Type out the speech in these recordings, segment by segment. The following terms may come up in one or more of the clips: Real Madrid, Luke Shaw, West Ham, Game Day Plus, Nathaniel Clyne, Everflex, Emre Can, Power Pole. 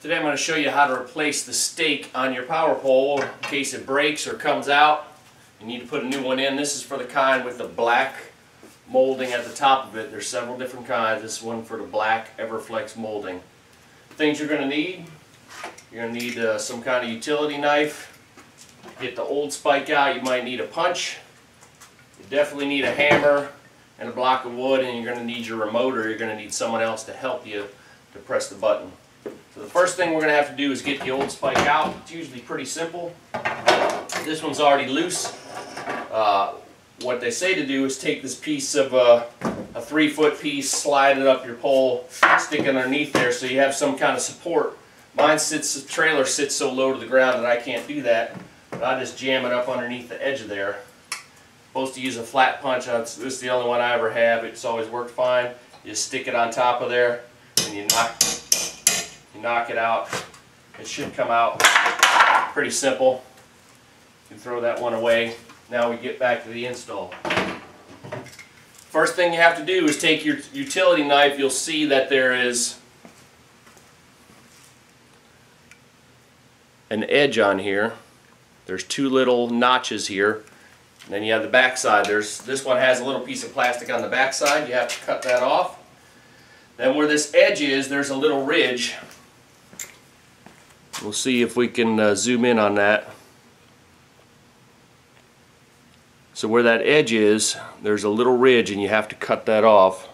Today I'm going to show you how to replace the stake on your power pole in case it breaks or comes out. You need to put a new one in. This is for the kind with the black molding at the top of it. There's several different kinds. This is one for the black Everflex molding. Things you're going to need. You're going to need some kind of utility knife. Get the old spike out. You might need a punch. You definitely need a hammer and a block of wood, and you're going to need your remote, or you're going to need someone else to help you to press the button. So the first thing we're going to have to do is get the old spike out. It's usually pretty simple. This one's already loose. What they say to do is take this piece of a 3-foot piece, slide it up your pole, stick it underneath there so you have some kind of support. The trailer sits so low to the ground that I can't do that, but I just jam it up underneath the edge of there. Supposed to use a flat punch. This is the only one I ever have. It's always worked fine. You just stick it on top of there and you knock it out. It should come out pretty simple. You throw that one away. Now we get back to the install. First thing you have to do is take your utility knife. You'll see that there is an edge on here. There's two little notches here. And then you have the back side. This one has a little piece of plastic on the back side. You have to cut that off. Then where this edge is, there's a little ridge. We'll see if we can zoom in on that. So where that edge is, there's a little ridge, and you have to cut that off.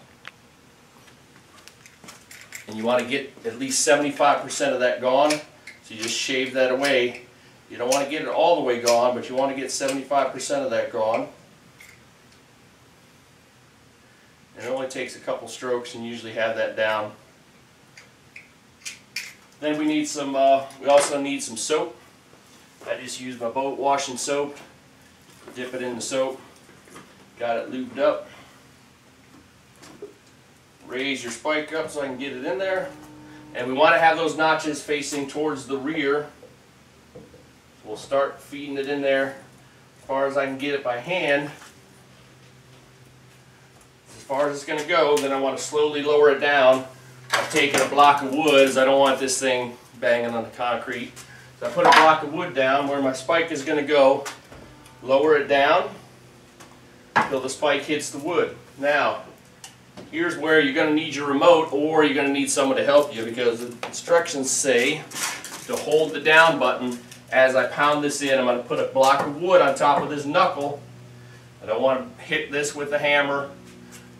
And you want to get at least 75% of that gone, so you just shave that away. You don't want to get it all the way gone, but you want to get 75% of that gone. And it only takes a couple strokes and you usually have that down. Then we need some, we also need some soap. I just use my boat washing soap. Dip it in the soap. Got it lubed up. Raise your spike up so I can get it in there. And we want to have those notches facing towards the rear. We'll start feeding it in there as far as I can get it by hand. As far as it's going to go, then I want to slowly lower it down. I've taken a block of wood because I don't want this thing banging on the concrete. So I put a block of wood down where my spike is going to go, lower it down until the spike hits the wood. Now, here's where you're going to need your remote, or you're going to need someone to help you, because the instructions say to hold the down button. As I pound this in, I'm going to put a block of wood on top of this knuckle. I don't want to hit this with the hammer.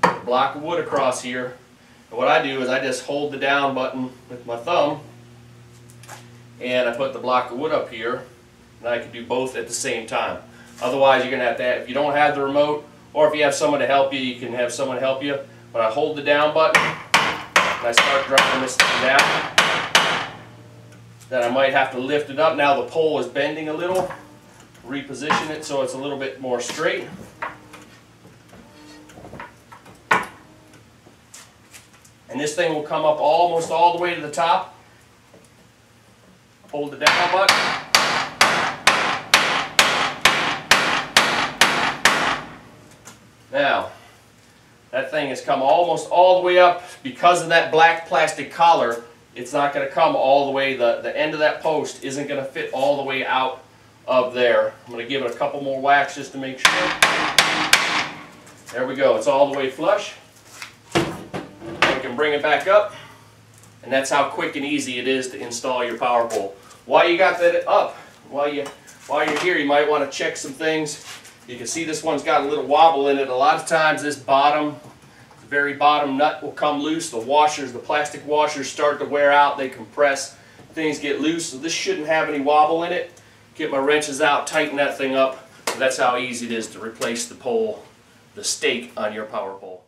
A block of wood across here. And what I do is I just hold the down button with my thumb, and I put the block of wood up here, and I can do both at the same time. Otherwise, you're going to have to, if you don't have the remote, or if you have someone to help you, you can have someone help you. But I hold the down button, and I start dropping this thing down. That I might have to lift it up. Now the pole is bending a little. Reposition it so it's a little bit more straight. And this thing will come up almost all the way to the top. Hold the down button. Now, that thing has come almost all the way up. Because of that black plastic collar, it's not going to come all the way, the end of that post isn't going to fit all the way out of there. I'm going to give it a couple more whacks just to make sure. There we go, it's all the way flush. You can bring it back up, and that's how quick and easy it is to install your power pole. While you got that up, while you're here, you might want to check some things. You can see this one's got a little wobble in it. A lot of times this bottom, very bottom nut will come loose. The washers, the plastic washers start to wear out, they compress, things get loose. So this shouldn't have any wobble in it. Get my wrenches out, tighten that thing up. So that's how easy it is to replace the stake on your power pole.